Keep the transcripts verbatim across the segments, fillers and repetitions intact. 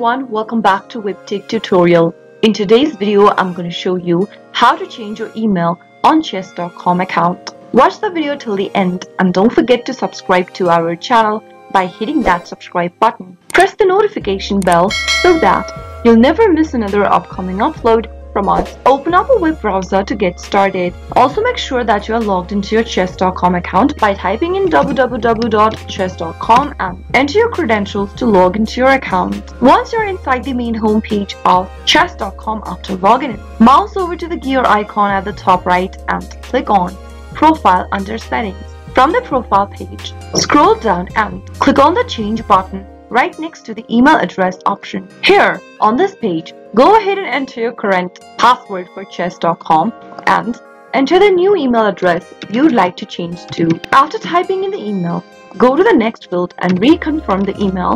everyone, welcome back to WebTech tutorial. In today's video, I'm going to show you how to change your email on chess dot com account. Watch the video till the end and don't forget to subscribe to our channel by hitting that subscribe button. Press the notification bell so that you'll never miss another upcoming upload from us. Open up a web browser to get started. Also make sure that you are logged into your chess dot com account by typing in w w w dot chess dot com and enter your credentials to log into your account. Once you're inside the main homepage of chess dot com after login, mouse over to the gear icon at the top right and click on Profile under Settings. From the profile page, scroll down and click on the Change button right next to the email address option. Here, on this page, go ahead and enter your current password for chess dot com and enter the new email address you'd like to change to. After typing in the email, go to the next field and reconfirm the email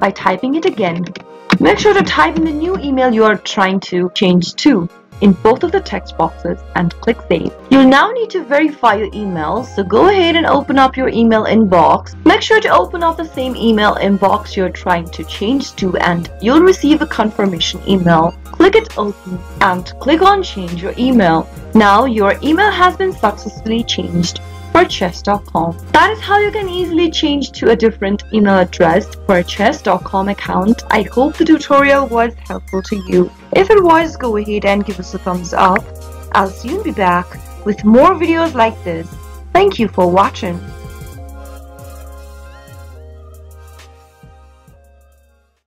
by typing it again. Make sure to type in the new email you are trying to change to in both of the text boxes and click Save. You'll now need to verify your email, so go ahead and open up your email inbox. Make sure to open up the same email inbox you're trying to change to and you'll receive a confirmation email. Click it open and click on Change your email. Now your email has been successfully changed for chess dot com. That is how you can easily change to a different email address for a chess dot com account. I hope the tutorial was helpful to you. If it was, go ahead and give us a thumbs up. I'll soon be back with more videos like this. Thank you for watching.